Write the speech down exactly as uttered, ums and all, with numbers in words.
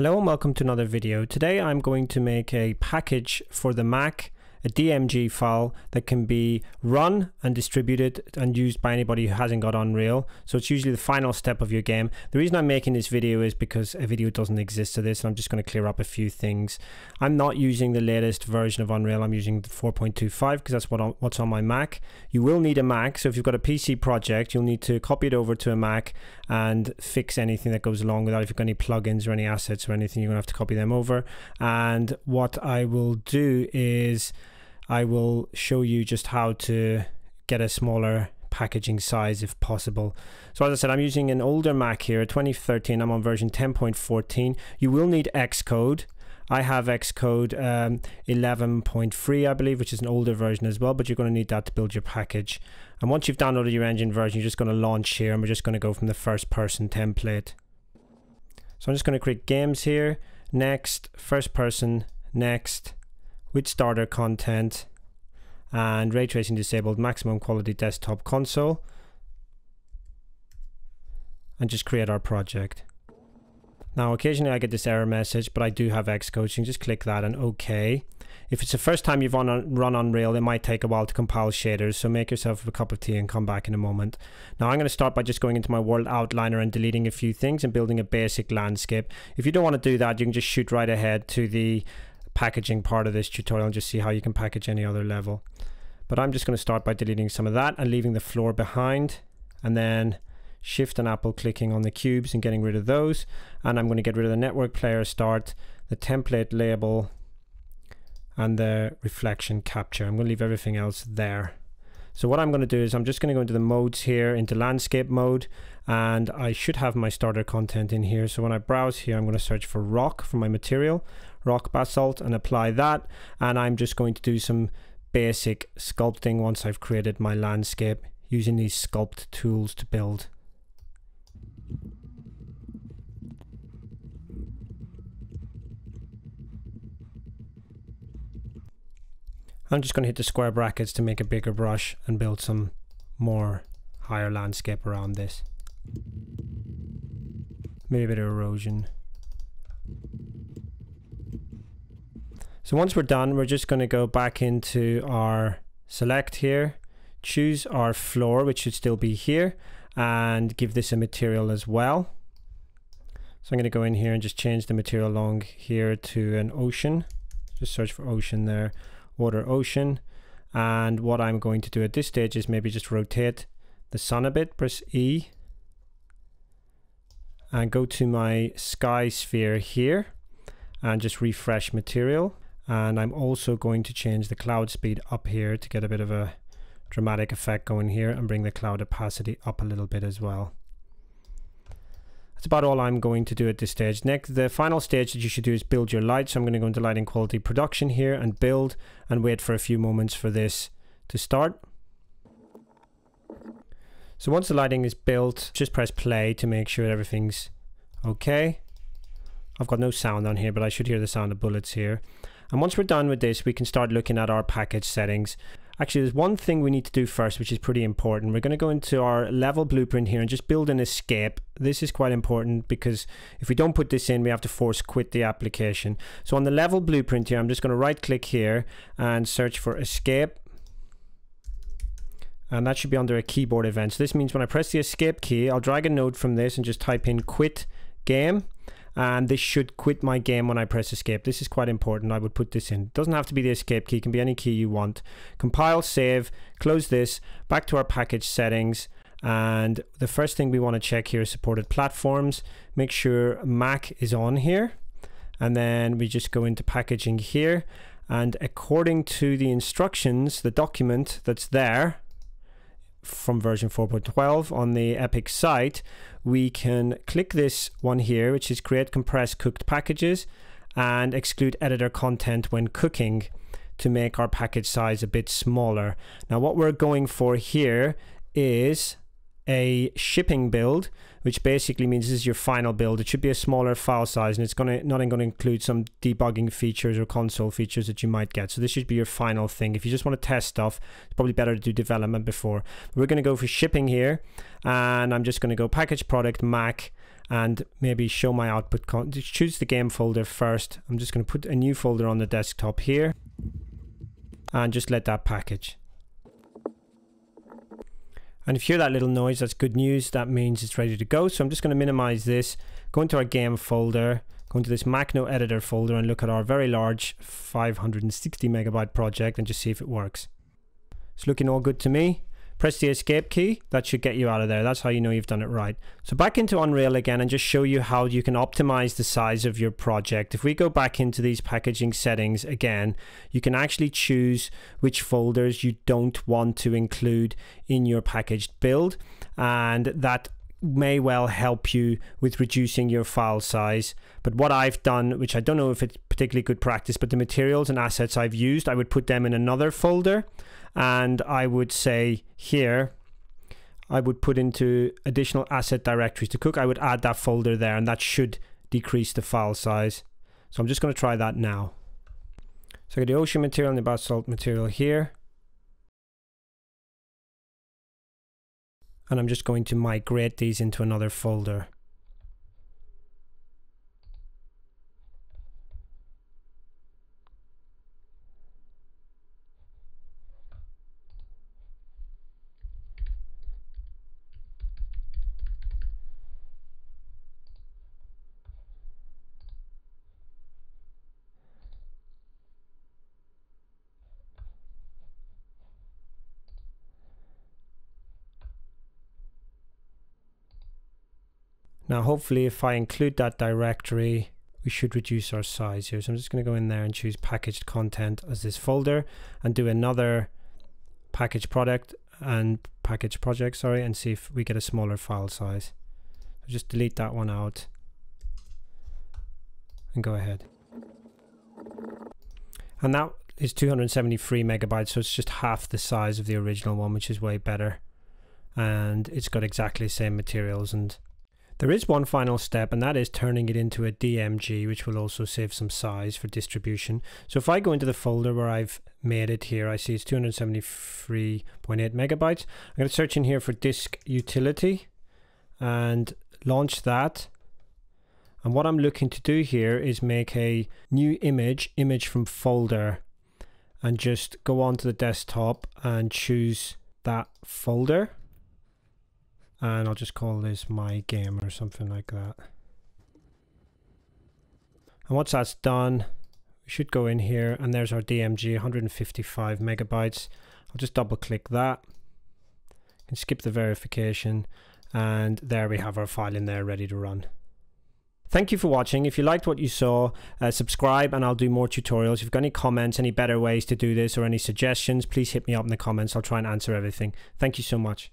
Hello and welcome to another video. Today I'm going to make a package for the Mac, a D M G file that can be run and distributed and used by anybody who hasn't got Unreal. So it's usually the final step of your game. The reason I'm making this video is because a video doesn't exist to this, and I'm just going to clear up a few things. I'm not using the latest version of Unreal. I'm using four point two five because that's what on, what's on my Mac. You will need a Mac, so if you've got a P C project, you'll need to copy it over to a Mac and fix anything that goes along with that. If you've got any plugins or any assets or anything, you're going to have to copy them over. And what I will do is I will show you just how to get a smaller packaging size if possible. So as I said, I'm using an older Mac here, twenty thirteen. I'm on version ten point fourteen. You will need Xcode. I have Xcode um, eleven point three, I believe, which is an older version as well, but you're going to need that to build your package. And once you've downloaded your engine version, you're just going to launch here, and we're just going to go from the first person template. So I'm just going to create games here. Next, first person, next, with starter content and ray tracing disabled, maximum quality desktop console, and just create our project. Now occasionally I get this error message, but I do have Xcode, so you can just click that and OK. If it's the first time you've on, run Unreal, it might take a while to compile shaders, so make yourself a cup of tea and come back in a moment. Now I'm going to start by just going into my world outliner and deleting a few things and building a basic landscape. If you don't want to do that, you can just shoot right ahead to the packaging part of this tutorial and just see how you can package any other level. But I'm just going to start by deleting some of that and leaving the floor behind, and then shift and apple clicking on the cubes and getting rid of those. And I'm going to get rid of the network player start, the template label, and the reflection capture. I'm going to leave everything else there. So what I'm going to do is I'm just going to go into the modes here, into landscape mode, and I should have my starter content in here. So when I browse here, I'm going to search for rock for my material, rock basalt, and apply that. And I'm just going to do some basic sculpting once I've created my landscape using these sculpt tools to build. I'm just going to hit the square brackets to make a bigger brush and build some more higher landscape around this. Maybe a bit of erosion. So once we're done, we're just going to go back into our select here, choose our floor, which should still be here, and give this a material as well. So I'm going to go in here and just change the material along here to an ocean. Just search for ocean there, water ocean. And what I'm going to do at this stage is maybe just rotate the sun a bit, press E, and go to my sky sphere here and just refresh material. And I'm also going to change the cloud speed up here to get a bit of a dramatic effect going here, and bring the cloud opacity up a little bit as well. That's about all I'm going to do at this stage. Next, the final stage that you should do is build your light. So I'm going to go into lighting quality production here and build, and wait for a few moments for this to start. So once the lighting is built, just press play to make sure everything's okay. I've got no sound on here, but I should hear the sound of bullets here. And once we're done with this, we can start looking at our package settings. Actually, there's one thing we need to do first, which is pretty important. We're going to go into our level blueprint here and just build an escape. This is quite important because if we don't put this in, we have to force quit the application. So on the level blueprint here, I'm just going to right click here and search for escape. And that should be under a keyboard event. So this means when I press the escape key, I'll drag a node from this and just type in quit game. And this should quit my game when I press escape. This is quite important. I would put this in. It doesn't have to be the escape key. It can be any key you want. Compile, save, close this, back to our package settings. And the first thing we want to check here is supported platforms. Make sure Mac is on here. And then we just go into packaging here. And according to the instructions, the document that's there from version four point twelve on the Epic site, we can click this one here, which is create compressed cooked packages, and exclude editor content when cooking to make our package size a bit smaller. Now what we're going for here is a shipping build, which basically means this is your final build. It should be a smaller file size, and it's going to not going to include some debugging features or console features that you might get. So this should be your final thing. If you just want to test stuff, it's probably better to do development before. We're going to go for shipping here, and I'm just going to go package product Mac, and maybe show my output con just choose the game folder first. I'm just going to put a new folder on the desktop here and just let that package. And if you hear that little noise, that's good news. That means it's ready to go. So I'm just going to minimize this, go into our game folder, go into this MacNote editor folder and look at our very large five hundred sixty megabyte project and just see if it works. It's looking all good to me. Press the escape key. That should get you out of there. That's how you know you've done it right. So back into Unreal again and just show you how you can optimize the size of your project. If we go back into these packaging settings again, you can actually choose which folders you don't want to include in your packaged build, and that may well help you with reducing your file size. But what I've done, which I don't know if it's particularly good practice, but the materials and assets I've used, I would put them in another folder, and I would say here I would put into additional asset directories to cook. I would add that folder there, and that should decrease the file size. So I'm just going to try that now. So I got the ocean material and the basalt material here, and I'm just going to migrate these into another folder. Now hopefully if I include that directory, we should reduce our size here. So I'm just going to go in there and choose packaged content as this folder and do another package product and package project, sorry, and see if we get a smaller file size. So just delete that one out and go ahead. And that is two hundred seventy-three megabytes, so it's just half the size of the original one, which is way better. And it's got exactly the same materials. And there is one final step, and that is turning it into a D M G, which will also save some size for distribution. So if I go into the folder where I've made it here, I see it's two hundred seventy-three point eight megabytes. I'm going to search in here for Disk Utility and launch that. And what I'm looking to do here is make a new image, image from folder, and just go onto the desktop and choose that folder. And I'll just call this my game or something like that. And once that's done, we should go in here and there's our D M G, one hundred fifty-five megabytes. I'll just double click that and skip the verification. And there we have our file in there ready to run. Thank you for watching. If you liked what you saw, uh, subscribe and I'll do more tutorials. If you've got any comments, any better ways to do this or any suggestions, please hit me up in the comments. I'll try and answer everything. Thank you so much.